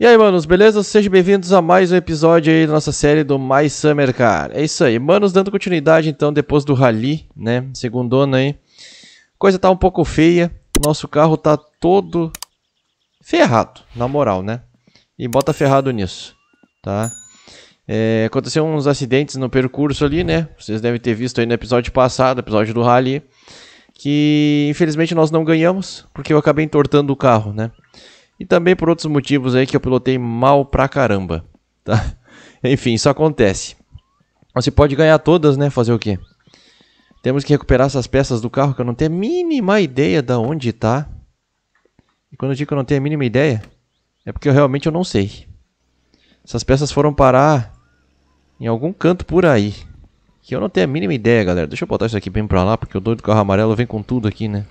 E aí, manos, beleza? Sejam bem-vindos a mais um episódio aí da nossa série do My Summer Car. É isso aí, manos, dando continuidade então depois do rally, né, segundona aí. Coisa tá um pouco feia, nosso carro tá todo ferrado, na moral, né? E bota ferrado nisso, tá? É, aconteceu uns acidentes no percurso ali, né? Vocês devem ter visto aí no episódio passado, episódio do rally, que infelizmente nós não ganhamos, porque eu acabei entortando o carro, né? E também por outros motivos aí que eu pilotei mal pra caramba, tá? Enfim, isso acontece. Você pode ganhar todas, né? Fazer o quê? Temos que recuperar essas peças do carro que eu não tenho a mínima ideia de onde tá. E quando eu digo que eu não tenho a mínima ideia, é porque eu realmente não sei. Essas peças foram parar em algum canto por aí, que eu não tenho a mínima ideia, galera. Deixa eu botar isso aqui bem pra lá, porque o doido do carro amarelo vem com tudo aqui, né?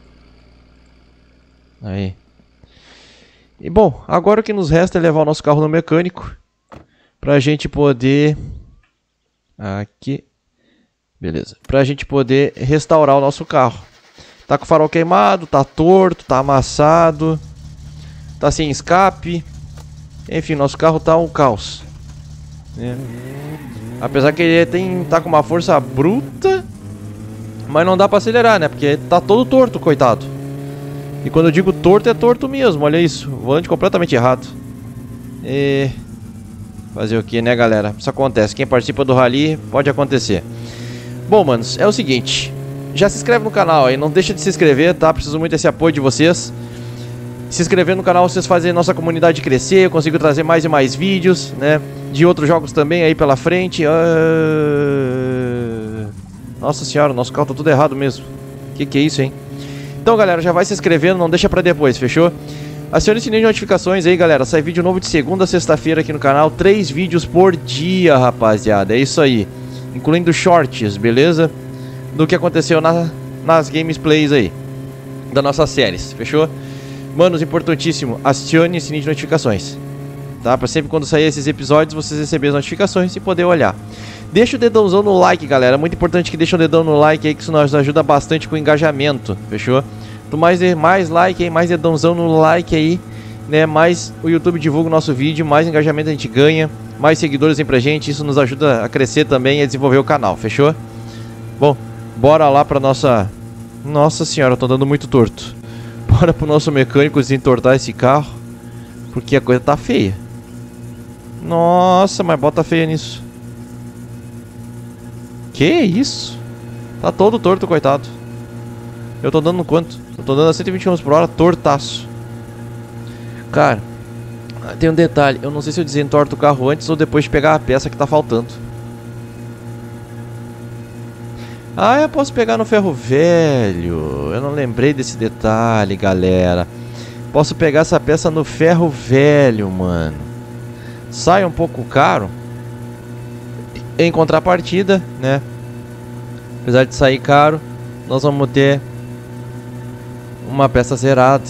Aí. E bom, agora o que nos resta é levar o nosso carro no mecânico pra gente poder... Aqui. Beleza. Pra gente poder restaurar o nosso carro. Tá com o farol queimado, tá torto, tá amassado, tá sem escape. Enfim, nosso carro tá um caos, né? Apesar que ele tá com uma força bruta, mas não dá pra acelerar, né? Porque tá todo torto, coitado. E quando eu digo torto, é torto mesmo, olha isso. Volante completamente errado. E... fazer o que, né, galera? Isso acontece, quem participa do rally pode acontecer. Bom, manos, é o seguinte. Já se inscreve no canal aí, não deixa de se inscrever, tá? Preciso muito desse apoio de vocês. Se inscrever no canal, vocês fazem nossa comunidade crescer. Eu consigo trazer mais e mais vídeos, né? De outros jogos também aí pela frente. Nossa senhora, o nosso carro tá tudo errado mesmo. Que é isso, hein? Então, galera, já vai se inscrevendo, não deixa pra depois, fechou? Acione o sininho de notificações aí, galera. Sai vídeo novo de segunda a sexta-feira aqui no canal. 3 vídeos por dia, rapaziada. É isso aí. Incluindo shorts, beleza? Do que aconteceu nas gameplays aí. Das nossas séries, fechou? Manos, importantíssimo. Acione o sininho de notificações. Tá? Pra sempre quando sair esses episódios, vocês receberem as notificações e poder olhar. Deixa o dedãozão no like, galera. É muito importante que deixa o dedão no like aí, que isso nos ajuda bastante com o engajamento, fechou? Quanto mais like aí, mais dedãozão no like aí, né? Mais o YouTube divulga o nosso vídeo, mais engajamento a gente ganha, mais seguidores vem pra gente, isso nos ajuda a crescer também e a desenvolver o canal, fechou? Bom, bora lá pra nossa... Nossa senhora, eu tô andando muito torto. Bora pro nosso mecânico desentortar esse carro, porque a coisa tá feia. Nossa, mas bota feia nisso. Que isso? Tá todo torto, coitado. Eu tô dando no quanto? Eu tô dando a 120 km por hora, tortaço. Cara, tem um detalhe. Eu não sei se eu desentorto o carro antes ou depois de pegar a peça que tá faltando. Ah, eu posso pegar no ferro velho. Eu não lembrei desse detalhe, galera. Posso pegar essa peça no ferro velho, mano. Sai um pouco caro. Em contrapartida, né, apesar de sair caro, nós vamos ter uma peça zerada.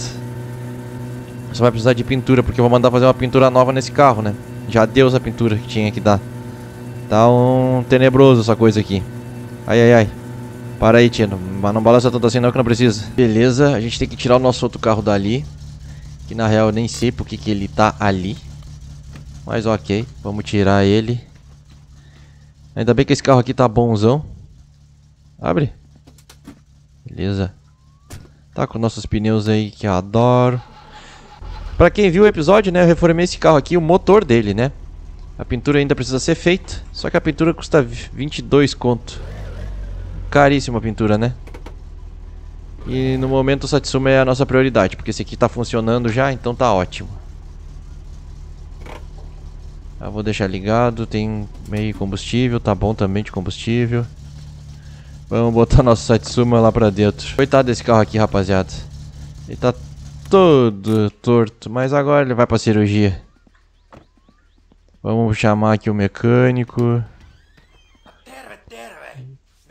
Só vai precisar de pintura, porque eu vou mandar fazer uma pintura nova nesse carro, né. Já deu essa pintura que tinha que dar. Tá um tenebroso essa coisa aqui. Ai, ai, ai. Para aí, Tino, mas não balança tanto assim não, que não precisa. Beleza, a gente tem que tirar o nosso outro carro dali, que na real eu nem sei porque que ele tá ali. Mas ok, vamos tirar ele. Ainda bem que esse carro aqui tá bonzão. Abre. Beleza. Tá com nossos pneus aí que eu adoro. Pra quem viu o episódio, né, eu reformei esse carro aqui, o motor dele, né. A pintura ainda precisa ser feita. Só que a pintura custa 22 conto. Caríssima a pintura, né. E no momento o Satsuma é a nossa prioridade, porque esse aqui tá funcionando já, então tá ótimo. Ah, vou deixar ligado, tem meio combustível, tá bom também de combustível. Vamos botar nosso Satsuma lá pra dentro. Coitado desse carro aqui, rapaziada. Ele tá todo torto, mas agora ele vai pra cirurgia. Vamos chamar aqui o mecânico.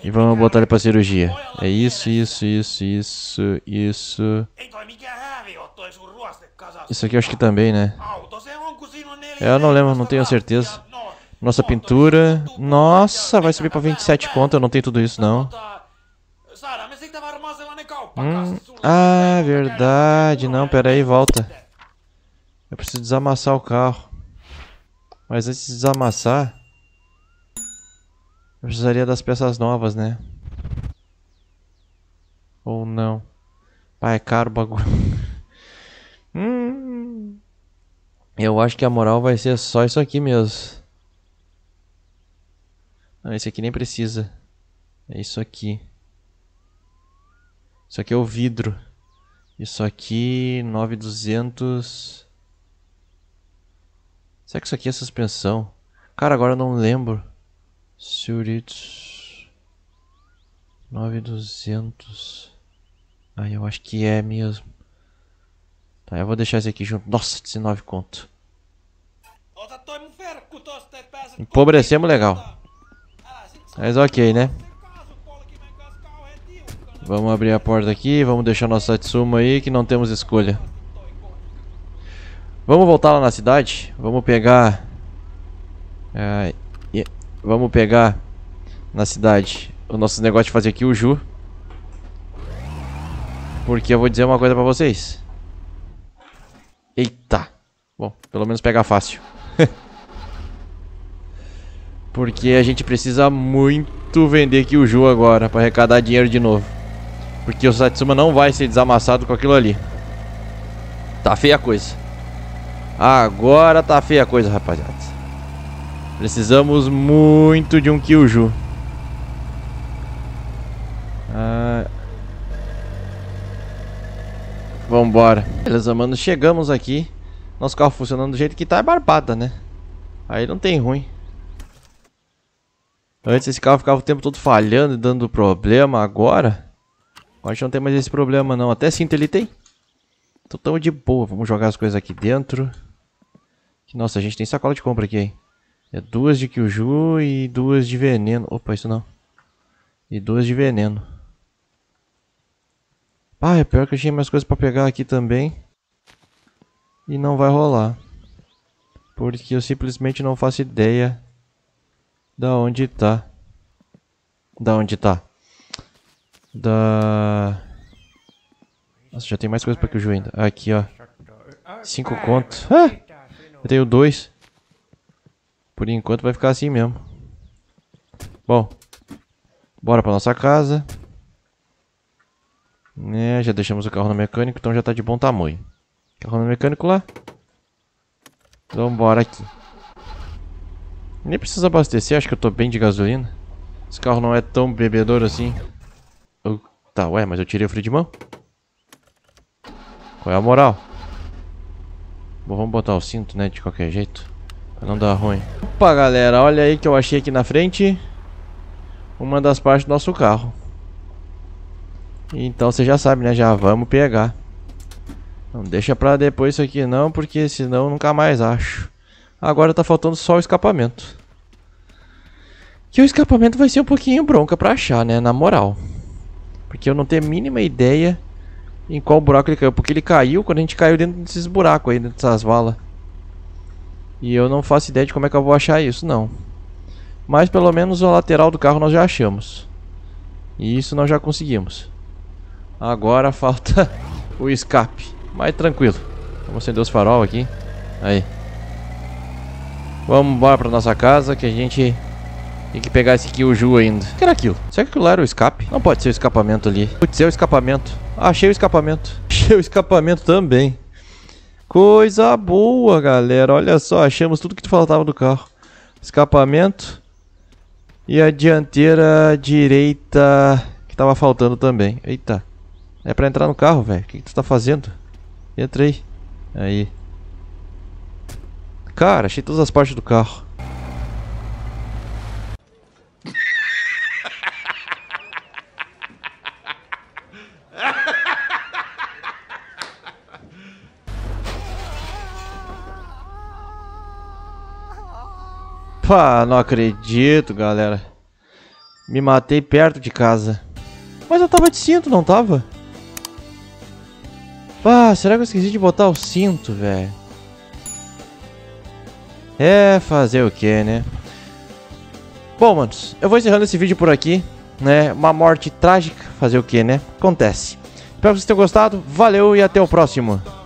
E vamos botar ele pra cirurgia. É isso, isso, isso, isso, isso. Isso aqui eu acho que também, né. Eu não lembro, não tenho certeza. Nossa pintura... Nossa, vai subir pra 27 conto, eu não tenho tudo isso, não. Ah, verdade, não, pera aí, volta. Eu preciso desamassar o carro. Mas antes de desamassar, eu precisaria das peças novas, né? Ou não? Pai, é caro o bagulho. Eu acho que a moral vai ser só isso aqui mesmo. Não, esse aqui nem precisa. É isso aqui. Isso aqui é o vidro. Isso aqui, 9200. Será que isso aqui é suspensão? Cara, agora eu não lembro. Suritsu. 9200. Ah, eu acho que é mesmo. Tá, eu vou deixar esse aqui junto. Nossa, 19 conto. Empobrecemos legal. Mas ok, né? Vamos abrir a porta aqui, vamos deixar nossa Satsuma aí, que não temos escolha. Vamos voltar lá na cidade, vamos pegar... vamos pegar na cidade o nosso negócio de fazer Kyuju. Porque eu vou dizer uma coisa pra vocês. Eita! Bom, pelo menos pegar fácil. Porque a gente precisa muito vender Kyuju agora, pra arrecadar dinheiro de novo. Porque o Satsuma não vai ser desamassado com aquilo ali. Tá feia a coisa. Agora tá feia a coisa, rapaziada. Precisamos muito de um Kyuju. Vambora. Beleza, mano. Chegamos aqui. Nosso carro funcionando do jeito que tá é barbada, né? Aí não tem ruim. Antes esse carro ficava o tempo todo falhando e dando problema. Agora... a gente não tem mais esse problema não, até cinto ele tem. Então tamo de boa, vamos jogar as coisas aqui dentro. Nossa, a gente tem sacola de compra aqui, hein? É 2 de Kyuju e 2 de veneno. Opa, isso não. E 2 de veneno. Ah, é pior que eu tinha mais coisas pra pegar aqui também. E não vai rolar. Porque eu simplesmente não faço ideia da onde tá. Nossa, já tem mais coisa pra Kyuju ainda. Aqui, ó. 5 contos. Ah! Eu tenho 2. Por enquanto vai ficar assim mesmo. Bom. Bora pra nossa casa. Né, já deixamos o carro no mecânico, então já tá de bom tamanho. Carro no mecânico lá. Então bora aqui. Nem precisa abastecer, acho que eu tô bem de gasolina. Esse carro não é tão bebedouro assim. Tá, ué, mas eu tirei o freio de mão? Qual é a moral? Bom, vamos botar o cinto, né, de qualquer jeito, pra não dar ruim. Opa, galera, olha aí que eu achei aqui na frente. Uma das partes do nosso carro. Então você já sabe, né, já vamos pegar. Não deixa pra depois isso aqui não, porque senão eu nunca mais acho. Agora tá faltando só o escapamento. Que o escapamento vai ser um pouquinho bronca pra achar, né, na moral. Porque eu não tenho a mínima ideia em qual buraco ele caiu. Porque ele caiu quando a gente caiu dentro desses buracos aí, dentro dessas valas. E eu não faço ideia de como é que eu vou achar isso, não. Mas pelo menos a lateral do carro nós já achamos. E isso nós já conseguimos. Agora falta o escape. Mas tranquilo. Vamos acender os farol aqui. Aí. Vamos embora pra nossa casa que a gente... tem que pegar esse Kyuju ainda. O que era aquilo? Será que aquilo lá era o escape? Não pode ser o escapamento ali. Putz, é o escapamento. Achei o escapamento. Achei o escapamento também. Coisa boa, galera. Olha só, achamos tudo que faltava do carro. Escapamento. E a dianteira direita que tava faltando também. Eita. É pra entrar no carro, velho. O que tu tá fazendo? Entra aí. Aí. Cara, achei todas as partes do carro. Opa, não acredito, galera. Me matei perto de casa. Mas eu tava de cinto, não tava? Pá, será que eu esqueci de botar o cinto, velho? É, fazer o que, né? Bom, manos, eu vou encerrando esse vídeo por aqui, né? Uma morte trágica, fazer o que, né? Acontece. Espero que vocês tenham gostado, valeu e até o próximo.